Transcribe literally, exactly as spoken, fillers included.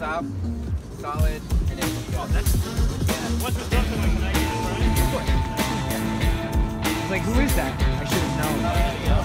stop, solid, and then you go. Oh, that's, yeah. What's the stuff when I get it right? It's like, who is that? I should have known. Uh, yeah.